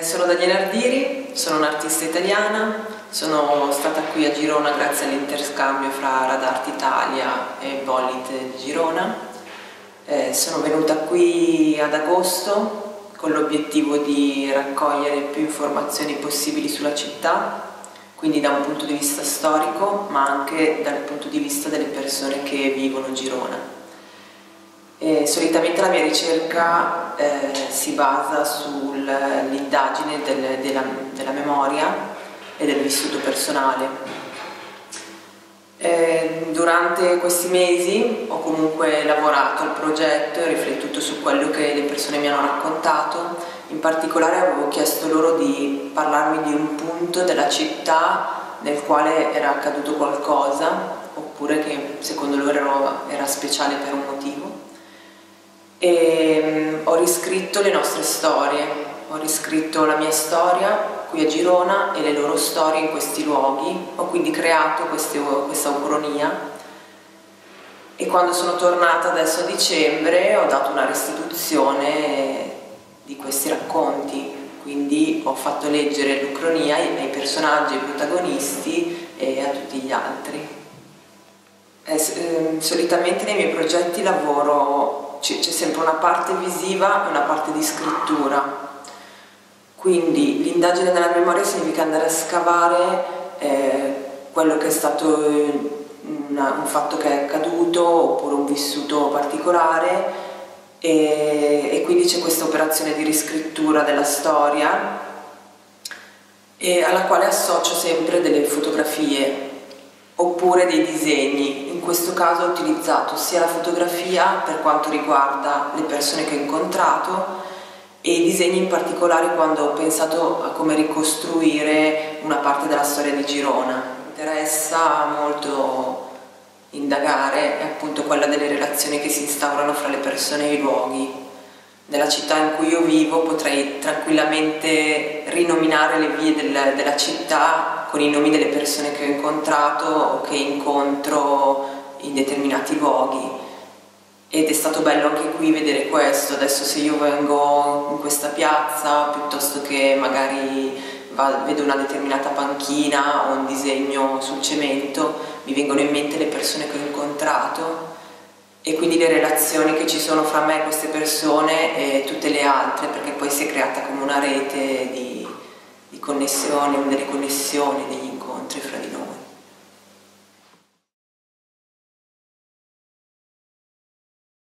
Sono Daniela Ardiri, sono un'artista italiana, sono stata qui a Girona grazie all'interscambio fra Radart Italia e Bòlit di Girona. Sono venuta qui ad agosto con l'obiettivo di raccogliere più informazioni possibili sulla città, quindi da un punto di vista storico ma anche dal punto di vista delle persone che vivono Girona. Solitamente la mia ricerca si basa sull'indagine della memoria e del vissuto personale. Durante questi mesi ho comunque lavorato al progetto e riflettuto su quello che le persone mi hanno raccontato. In particolare avevo chiesto loro di parlarmi di un punto della città nel quale era accaduto qualcosa, oppure che secondo loro era speciale per un motivo. E ho riscritto le nostre storie, ho riscritto la mia storia qui a Girona e le loro storie in questi luoghi, ho quindi creato questa Ucronia, e quando sono tornata adesso a dicembre ho dato una restituzione di questi racconti, quindi ho fatto leggere l'Ucronia ai personaggi, ai protagonisti e a tutti gli altri. Solitamente nei miei progetti c'è sempre una parte visiva e una parte di scrittura, quindi l'indagine della memoria significa andare a scavare quello che è stato un fatto che è accaduto oppure un vissuto particolare, e quindi c'è questa operazione di riscrittura della storia, e alla quale associo sempre delle fotografie oppure dei disegni. In questo caso ho utilizzato sia la fotografia per quanto riguarda le persone che ho incontrato e i disegni in particolare quando ho pensato a come ricostruire una parte della storia di Girona. Mi interessa molto indagare appunto quella delle relazioni che si instaurano fra le persone e i luoghi. Nella città in cui io vivo potrei tranquillamente rinominare le vie della città con i nomi delle persone che ho incontrato o che incontro in determinati luoghi, ed è stato bello anche qui vedere questo. Adesso se io vengo in questa piazza, piuttosto che magari vedo una determinata panchina o un disegno sul cemento, mi vengono in mente le persone che ho incontrato e quindi le relazioni che ci sono fra me e queste persone e tutte le altre, perché poi si è creata come una rete di connessioni, delle connessioni, degli incontri fra di noi.